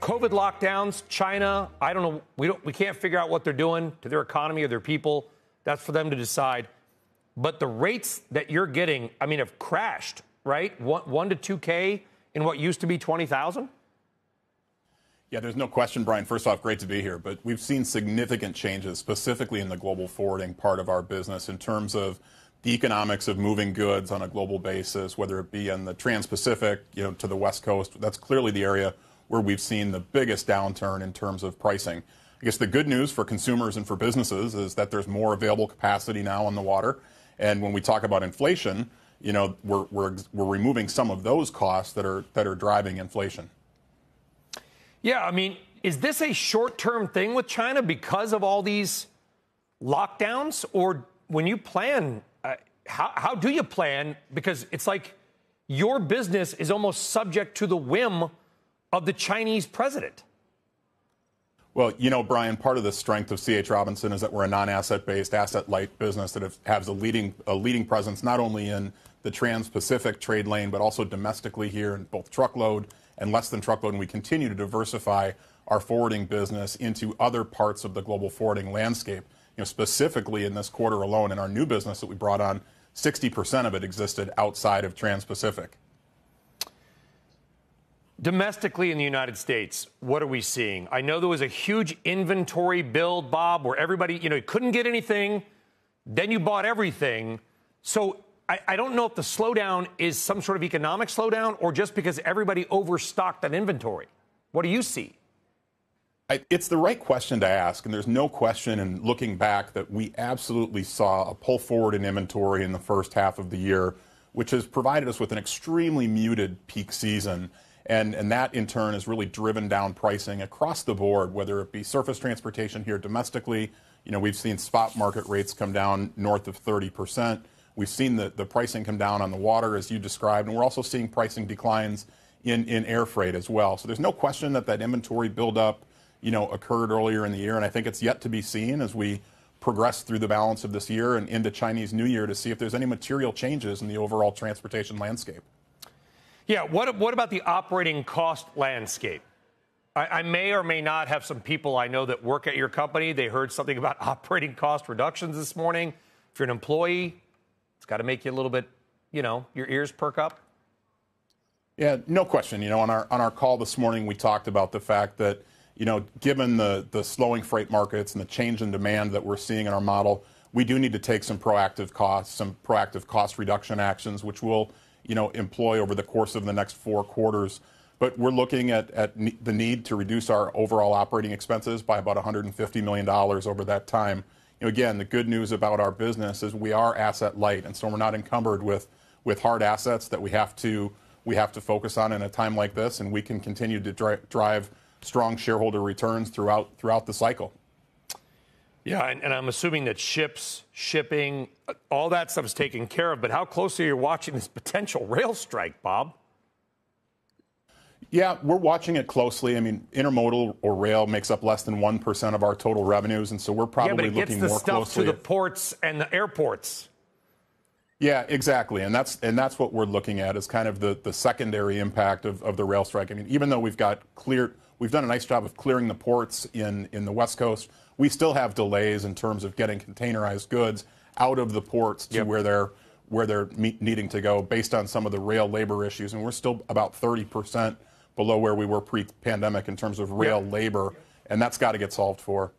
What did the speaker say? COVID lockdowns, China, I don't know. We can't figure out what they're doing to their economy or their people. That's for them to decide. But the rates that you're getting, I mean, have crashed, right? 1 to 2K in what used to be 20,000? Yeah, there's no question, Brian. First off, great to be here. But we've seen significant changes, specifically in the global forwarding part of our business in terms of the economics of moving goods on a global basis, whether it be in the Trans-Pacific, to the West Coast. That's clearly the area where we've seen the biggest downturn in terms of pricing. I guess the good news for consumers and for businesses is that there's more available capacity now on the water. And when we talk about inflation, we're removing some of those costs that are driving inflation. Yeah, I mean, is this a short-term thing with China because of all these lockdowns? Or when you plan, how do you plan? Because it's like your business is almost subject to the whim of the Chinese president. Well, Brian, part of the strength of C.H. Robinson is that we're a non-asset-based, asset-light business that has a leading presence not only in the Trans-Pacific trade lane, but also domestically here in both truckload and less than truckload, and we continue to diversify our forwarding business into other parts of the global forwarding landscape. Specifically in this quarter alone, in our new business that we brought on, 60% of it existed outside of Trans-Pacific. Domestically in the United States, what are we seeing? I know there was a huge inventory build, Bob, where everybody, you couldn't get anything, then you bought everything. So I don't know if the slowdown is some sort of economic slowdown or just because everybody overstocked that inventory. What do you see? It's the right question to ask, and there's no question in looking back that we absolutely saw a pull forward in inventory in the first half of the year, which has provided us with an extremely muted peak season. And that, in turn, has really driven down pricing across the board, whether it be surface transportation here domestically. We've seen spot market rates come down north of 30%. We've seen the pricing come down on the water, as you described, and we're also seeing pricing declines in air freight as well. So there's no question that inventory buildup occurred earlier in the year, and I think it's yet to be seen as we progress through the balance of this year and into Chinese New Year to see if there's any material changes in the overall transportation landscape. Yeah, what about the operating cost landscape? I may or may not have some people I know that work at your company. They heard something about operating cost reductions this morning. If you're an employee, it's got to make you a little bit, your ears perk up. Yeah, no question. On our call this morning, we talked about the fact that, given the slowing freight markets and the change in demand that we're seeing in our model, we do need to take some proactive cost reduction actions, which we'll, employ over the course of the next 4 quarters. But we're looking at the need to reduce our overall operating expenses by about $150 million over that time. Again, the good news about our business is we are asset light, and so we're not encumbered with hard assets that we have to focus on in a time like this, and we can continue to drive strong shareholder returns throughout the cycle. Yeah, and I'm assuming that ships, shipping, all that stuff is taken care of. But how closely are you watching this potential rail strike, Bob? Yeah, we're watching it closely. I mean, intermodal or rail makes up less than 1% of our total revenues, and so we're probably looking more closely. Yeah, but it gets the stuff to the ports and the airports. Yeah, exactly, and that's what we're looking at is kind of the secondary impact of the rail strike. I mean, even though we've done a nice job of clearing the ports in the West Coast, we still have delays in terms of getting containerized goods out of the ports to where they're needing to go based on some of the rail labor issues, and we're still about 30% below where we were pre-pandemic in terms of rail labor, and that's got to get solved for.